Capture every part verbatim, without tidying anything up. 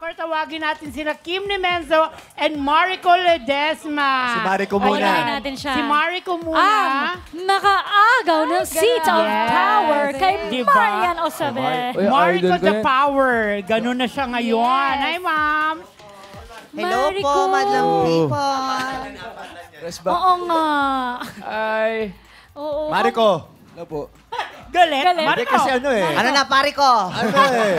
Or tawagin natin sila Kim Nemenzo and Mariko Ledesma. Si Mariko muna. Ay, natin siya. Si Mariko muna. Um, nakaagaw ng Seat of Power yes. kay diba? Marian Osabe. Mar Mariko the Power. Ganun na siya ngayon. Yes. Hi, ma'am. Hello Mariko. Po, madlang people. Oo nga. Ay. Oo. Mariko. Ano po? Galit. Galit. Mariko. Kasi ano eh. Ano na, Mariko? Ano eh.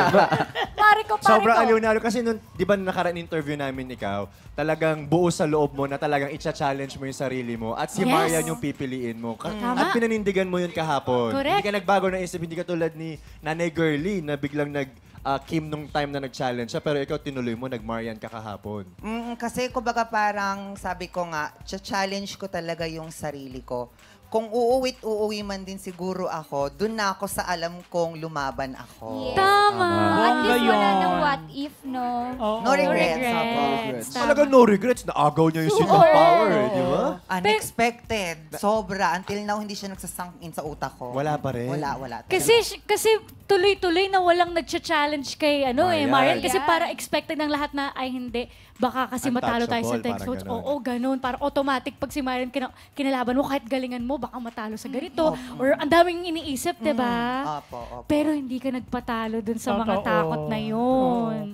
Mariko, Mariko. Sobrang aliw na aliw. Kasi nun, di ba nakaraan interview namin ikaw, talagang buo sa loob mo na talagang itcha-challenge mo yung sarili mo at si yes. Marian yung pipiliin mo. Tama. At pinanindigan mo yun kahapon. Correct. Hindi ka nagbago ng isip. Hindi ka tulad ni Nanay Girlie na biglang nag- Uh, Kim nung time na nag-challenge siya, pero ikaw tinuloy mo, nag-Marian ka kahapon. Mm, kasi kumbaga parang sabi ko nga, challenge ko talaga yung sarili ko. Kung uuwi't uuwi man din siguro ako, dun na ako sa alam kong lumaban ako. Yes. Tama! Tama. At least wala ng what if, no? Oh, no regrets. No regrets. Talaga no regrets. Naagaw niya yung Seat of Power, eh, di ba? Unexpected. Sobra. Until now, hindi siya nagsasunk in sa utak ko. Wala pa rin. Wala, wala. Kasi, kasi tuloy-tuloy na walang nag-challenge kay ano Marian. eh, Marian. Kasi yeah. para expected ng lahat na, ay hindi. Baka kasi matalo tayo sa text votes. Oo, ganun. Parang automatic pag si Marian kina kinalaban mo, kahit galingan mo, baka matalo sa ganito. Mm. Or ang daming iniisip, mm. diba? Opo, opo. Pero hindi ka nagpatalo dun sa Toto, mga takot na yun. Oh.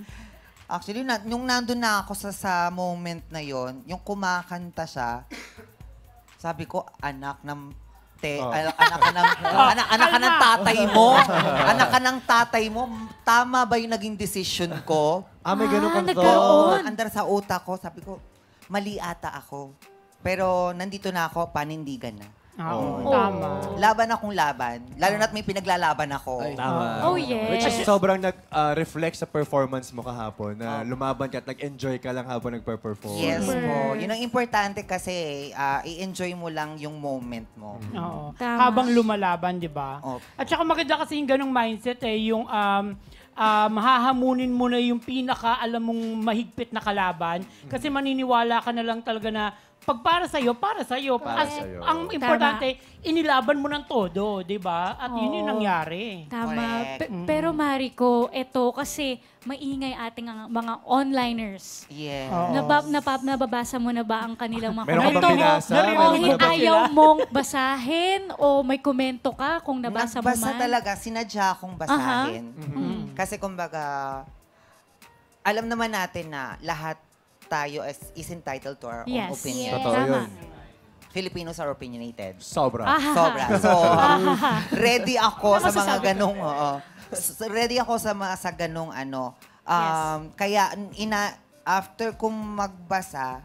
Actually, yung nandun na ako sa, sa moment na yun, yung kumakanta siya, sabi ko, anak ng... Te, oh. anak, anak, anak, anak, anak ka ng tatay mo. Anak ka ng tatay mo. Tama ba yung naging decision ko? Ah, may ganun kang thought. Andar sa utak ko, sabi ko, mali ata ako. Pero nandito na ako, panindigan na. Oh, oh. Tama. Laban akong laban. Lalo na't may pinaglalaban ako. Ay, tama. Oh, yeah. Which is sobrang nag-reflect uh, sa performance mo kahapon. Na oh. lumaban ka at nag-enjoy ka lang habang nagpa-perform. Yes po. Yes. Yun ang importante kasi uh, i-enjoy mo lang yung moment mo. Mm. Oo. Tama. Habang lumalaban, di ba? Okay. At saka maganda kasi yung ganong mindset eh. Yung um, uh, mahahamunin mo na yung pinaka, alam mong mahigpit na kalaban. Kasi maniniwala ka na lang talaga na pag para sa'yo, para sa'yo. Para sa'yo. Ang importante, tama. Inilaban mo ng todo, di ba? At oh, yun yung nangyari. Tama. Pe pero Mariko, eto kasi maingay ating mga onliners. Yes. Oh. Nabab, nabab, nababasa mo na ba ang kanilang mga komento? Meron ka ayaw mong basahin o may komento ka kung nabasa mo man? Nabasa talaga, sinadya akong basahin. Uh -huh. mm-hmm. Kasi kumbaga, alam naman natin na lahat tayo as is entitled to our yes. own opinion. Yes. Totoo yun. Filipinos are opinionated. Sobra. Aha. Sobra. So, ready ako sa mga ganong, oo. Ready ako sa mga sa ganong ano. Um, yes. Kaya, ina, after kong magbasa,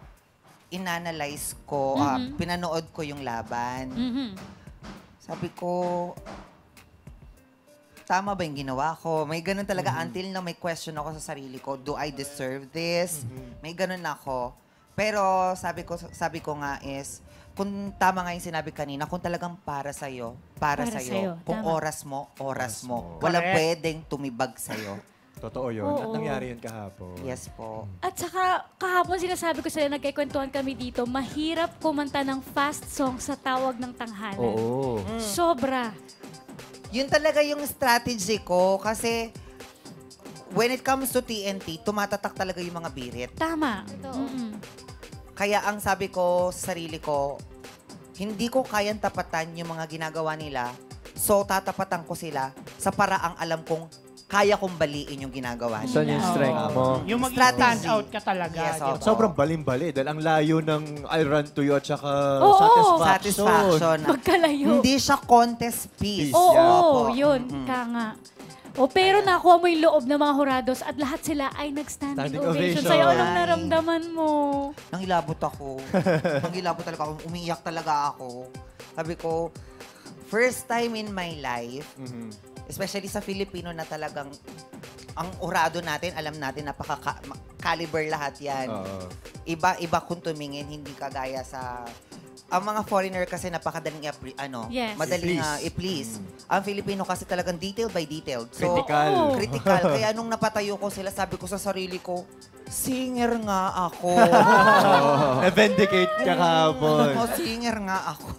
inanalyze ko, mm-hmm. uh, pinanood ko yung laban. Mm-hmm. Sabi ko, tama ba yung ginawa ko? May ganun talaga mm-hmm. until na may question ako sa sarili ko. Do I deserve this? Mm-hmm. May ganun ako. Pero sabi ko sabi ko nga is, kung tama nga yung sinabi kanina, kung talagang para sa'yo, para, para sa'yo. Sa'yo. Kung tama. Oras mo, oras yes, mo. Wala pwedeng tumibag sa'yo. Totoo yun. Oo. At nangyari yun kahapon. Yes po. At saka, kahapon sinasabi ko sila, nagkikwentuhan kami dito, mahirap kumanta ng fast song sa Tawag ng Tanghalan. Oo. Mm. Sobra. Yun talaga yung strategy ko kasi when it comes to T N T, tumatatak talaga yung mga birit. Tama. Mm-hmm. Kaya ang sabi ko sa sarili ko, hindi ko kayang tapatan yung mga ginagawa nila. So tatapatan ko sila sa paraang alam kong kaya kong baliin yung ginagawa nila. So yung strength mo. Yung mag-stand out ka talaga. Yes, so, sobrang balimbali dahil ang layo ng I Run to You at saka oh, Satisfaction. Satisfaction. Magkalayo. Hindi siya contest piece. Oo, yeah, oh, yun. Mm-hmm. Ka nga. O, pero nakuha mo yung loob ng mga jurados at lahat sila ay nag-standing ovation. Sa'yo, anong naramdaman mo? Nangilabot ako. Nangilabot talaga ako. Umiiyak talaga ako. Sabi ko, first time in my life, mm-hmm. especially sa Filipino na talagang ang orado natin, alam natin, napaka-caliber lahat yan. Iba-iba uh, kung tumingin, hindi kagaya sa ang mga foreigner kasi napakadaling ano, yes. madaling uh, i-please. Mm. Ang Filipino kasi talagang detail by detail. So, critical. Oh. Critical. Kaya nung napatayo ko sila, sabi ko sa sarili ko, singer nga ako. Na-vendicate ka kahapon. Oh, singer nga ako.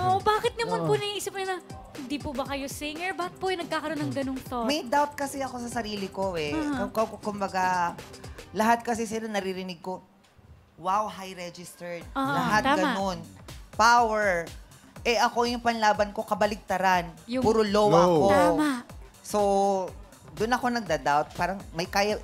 Oh, bakit naman oh. po naisip mo na, hindi po ba kayo singer? Bakit po yung nagkakaroon ng ganung thought? May doubt kasi ako sa sarili ko eh. Uh -huh. Kumbaga, lahat kasi sila naririnig ko, wow, high registered. Uh -huh. Lahat tama. Ganun. Power. Eh, ako yung panlaban ko, kabaligtaran. Yung puro low, low ako. Tama. So, doon ako nagda-doubt. Parang may kaya,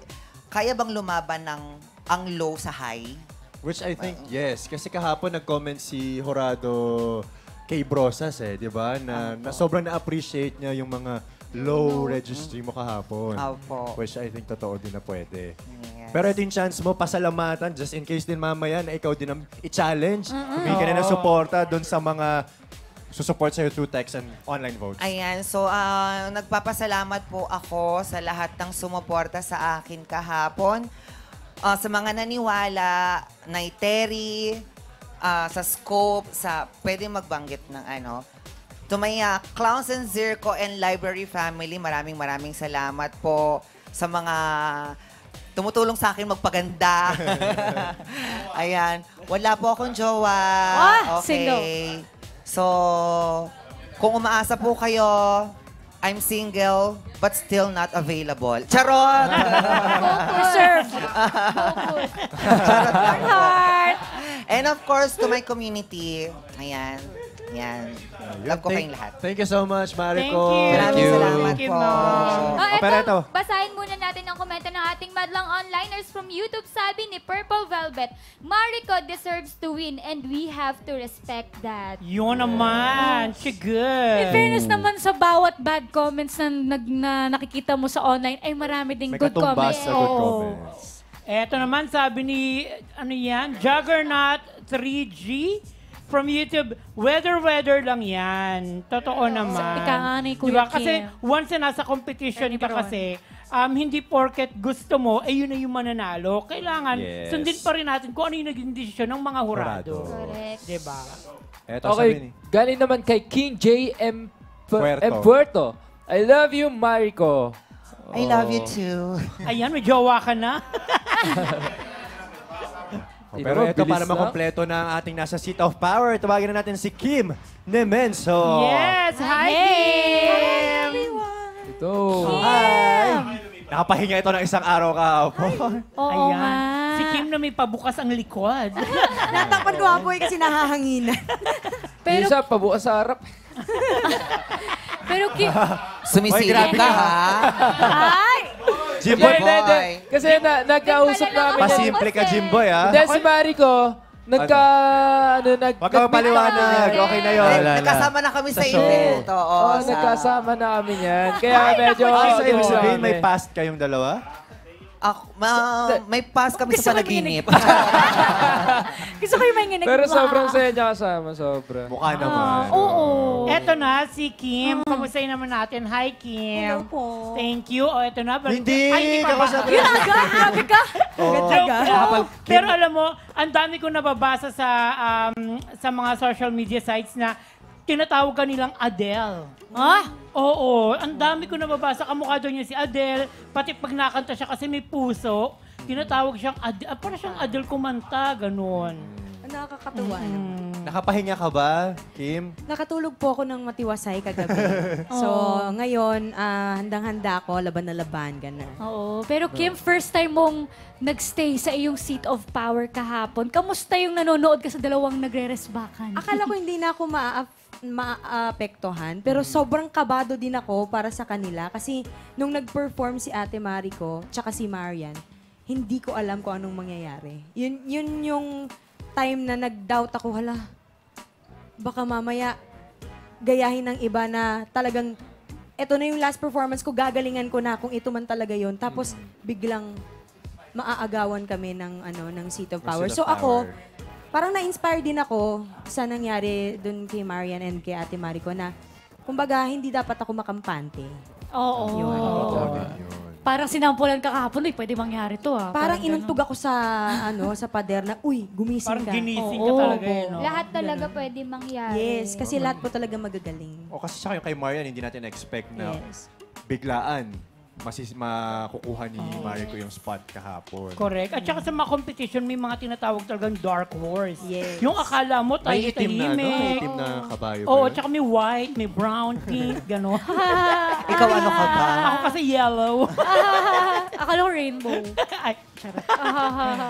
kaya bang lumaban ng ang low sa high? Which I think, uh, yes. Kasi kahapon nag-comment si Horado kay Brosas eh, di ba? Na, na sobrang na-appreciate niya yung mga low registry mo kahapon. Opo. Which I think totoo din na pwede. Yes. Pero ito yung chance mo, pasalamatan, just in case din mamaya na ikaw din ang i-challenge. Humingi ka na ng suporta doon sa mga susupport sa'yo through text and online votes. Ayan. So, uh, nagpapasalamat po ako sa lahat ng sumuporta sa akin kahapon. Uh, sa mga naniwala, Naiteri, uh, sa scope, sa pwede magbanggit ng ano, to my uh, Clowns and Zirco and Library Family, maraming maraming salamat po sa mga tumutulong sa akin magpaganda. Ayan. Wala po akong jowa. Ah, okay. Single. So, kung umaasa po kayo, I'm single but still not available. Charot! Reserve! Charot lang po. And of course, to my community. Ayan. Yan. Love ko kayong lahat. Thank you so much, Mariko. Thank you. Maraming salamat po. Oh, eto, basahin muna natin ang komento ng ating madlang onliners from YouTube. Sabi ni Purple Velvet, Mariko deserves to win and we have to respect that. Yun naman. She good. In fairness naman sa bawat bad comments na nakikita mo sa online, ay marami ding good comments. May katumbas sa good comments. Eto naman, sabi ni, ano yan, Juggernaut three G, from YouTube, weather-weather lang yan. Totoo naman. Ika nga na yung Kuya Kim. Kasi once na nasa competition ka kasi, um, hindi porket gusto mo, eh yun na yung mananalo. Kailangan yes. sundin pa rin natin kung ano yung naging desisyon ng mga hurado. Correct. Diba? Eto, okay, galing naman kay King J. M. Puerto. I love you, Mariko. Oh. I love you too. Ayan, may jowa ka na. Oh, pero ito, para makompleto na ang ating nasa Seat of Power, tawagin na natin si Kim Nemenzo. Yes! Hi, Kim! Ito. Hi! Nakapahinga ito ng isang araw ka. Oo nga. Si Kim na may pabukas ang likod. Natakpan ko ako eh kasi nahahanginan. Yung isa, pabukas sa harap. Pero Kim... Sumisilip ka ha? Ay! Jimboy, kasi nagkausap namin. Masimple ka, Jimboy, ha? Hindi, si Mariko, nagka... Huwag kang paliwanag. Okay na yun. Nagkasama na kami sa event. Oo, nagkasama na kami yan. Kaya medyo... Sa ibig sabihin, may past kayong dalawa? May past kami sa panaginip. Gusto ko yung may nginip. Pero sobrang saya niya kasama, sobra. Mukha naman. Oo. Eto na, si Kim. Kamusayin naman natin. Hi, Kim. Hello po. Thank you. O, eto na. Hindi! Ay, hindi pa ba? Yun aga! Aga ka! Pero alam mo, ang dami kong nababasa sa mga social media sites na tinatawag ka nilang Adele. Ha? Oo. Ang dami kong nababasa. Kamukha doon niya si Adele. Pati pag nakanta siya kasi may puso, tinatawag siyang Adele. Para siyang Adele kumanta. Ganun. Nakakatuwa mm. naman. Nakapahinga ka ba, Kim? Nakatulog po ako ng matiwasay kagabi. So, ngayon, uh, handang-handa ako, laban na laban, gano'n. Oo. Pero Kim, first time mong nagstay sa iyong Seat of Power kahapon. Kamusta yung nanonood ka sa dalawang nagre-resbakan? Akala ko hindi na ako maaapektuhan, pero sobrang kabado din ako para sa kanila. Kasi nung nag-perform si Ate Mariko, tsaka si Marian, hindi ko alam kung anong mangyayari. Yun, yun yung... time na nag-doubt ako, hala, baka mamaya gayahin ng iba na talagang eto na yung last performance ko, gagalingan ko na kung ito man talaga yun. Tapos biglang maaagawan kami ng, ano, ng Seat of Power. So ako, parang na-inspire din ako sa nangyari dun kay Marian and kay Ate Mariko na, kumbaga, hindi dapat ako makampante. Oo. Yun. Oo. Parang sinampulan ka kahapon, uy, pwede mangyari to ah. Parang, parang inuntog ako sa, ano, sa pader na, uy, gumising parang ka. Parang ginising oh, ka talaga oh, yun. No? Lahat talaga ganun. Pwede mangyari. Yes, kasi okay. Lahat po talaga magagaling. O kasi sa kayo kay Marian, hindi natin na-expect na yes. Biglaan. Masis makukuha ni oh. Mariko yung spot kahapon. Correct. At saka sa mga competition, may mga tinatawag talagang dark horse. Yes. Yung akala mo, tayo may itim tahimik. Na, no? May itim oh. na kabayo. Oo, oh, at saka may white, may brown, pink, gano'n. Ikaw ano ka ba? Ako kasi yellow. Akala ko rainbow. Ay, charot.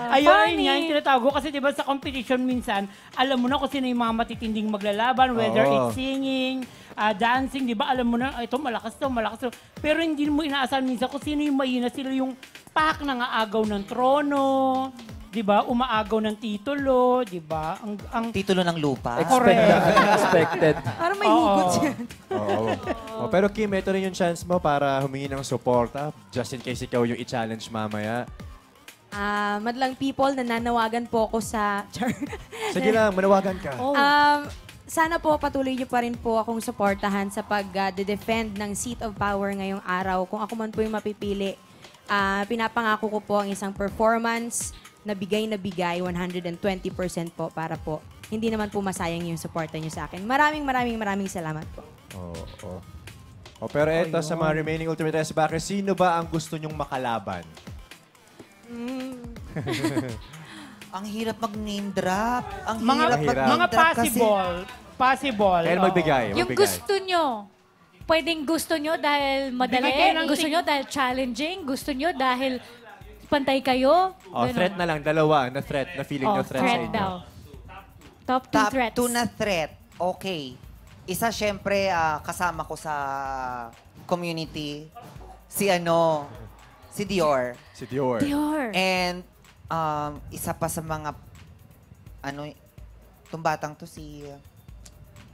Ayun, yan yung tinatawag ko. Kasi diba sa competition minsan, alam mo na kung sino yung mga matitinding maglalaban, whether oh. it's singing, Uh, dancing, di ba? Alam mo na, ito malakas to, malakas to. Pero hindi mo inaasahan minsan kung sino yung mahina. Sila yung pak na ngaagaw ng trono, di ba? Umaagaw ng titulo, di ba? Ang, ang... Titulo ng lupa. Expected. Expected. Parang may hugot siya. Oo. Oh, pero Kim, ito rin yung chance mo para humingi ng suporta. Just in case ikaw yung i-challenge mamaya. Ah, uh, madlang people, nananawagan po ako sa... Sige lang, manawagan ka. Oh. Um... Sana po patuloy niyo pa rin po akong suportahan sa pag-defend uh, ng Seat of Power ngayong araw. Kung ako man po yung mapipili, uh, pinapangako ko po ang isang performance na bigay na bigay, one hundred twenty percent po para po hindi naman po masayang yung suporta niyo sa akin. Maraming maraming maraming salamat po. Oo. Oh, oh. oh, pero eto oh, sa mga remaining Ultimate Resbakers, sino ba ang gusto nyong makalaban? Mm. Ang hirap mag-name drop. Ang mga, hirap mag-name drop possible, kasi... Possible. Kaya magbigay, magbigay. Yung gusto nyo, pwedeng gusto nyo dahil madali, gusto nyo dahil challenging, gusto nyo dahil pantay kayo. Oh, ganun. Threat na lang, dalawa na threat, na feeling oh, na threat, threat sa inyo. Daw. Top two Top threats. Top two na threat. Okay. Isa, syempre, uh, kasama ko sa community, si ano, si Dior. Si Dior. Dior. And... Um, isa pa sa mga, ano, itong batang to si... Uh,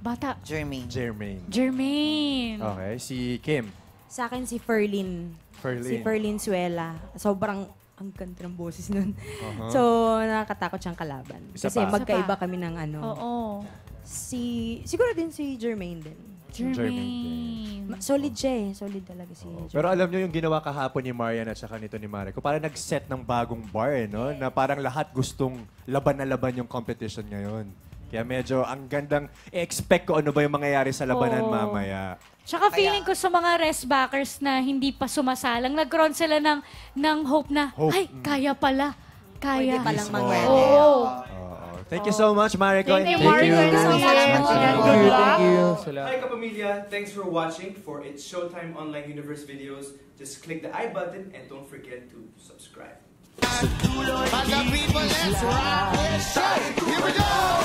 Bata. Jermaine. Jermaine. Jermaine. Okay, si Kim. Sa akin si Ferlyn. Ferlyn. Si Ferlyn Suela. Sobrang, ang ganda ng boses nun. Uh-huh. So, nakakatakot siyang kalaban. Isa Kasi pa? magkaiba kami ng ano. Oo. Oh, oh. Si, siguro din si Jermaine din. Jermaine. Solid siya eh. Solid talaga si oh, Jermaine. Pero alam nyo yung ginawa kahapon ni Marian at saka nito ni Mariko, parang nag-set ng bagong bar eh, no? Na parang lahat gustong laban na laban yung competition ngayon. Kaya medyo ang gandang i-expect ko ano ba yung mangyayari sa labanan oh. mamaya. Tsaka feeling ko sa mga resbackers na hindi pa sumasalang, nagkaroon sila ng, ng hope na, hope. ay, kaya pala. Kaya. Pwede palang mangyayari. Oh. Oh. Thank you so much, Mariko. Thank you, Mariko. Thank you so much. Thank you. Thank you. Hi, kapamilya. Thanks for watching. For its Showtime Online Universe videos, just click the I button and don't forget to subscribe. Here we go!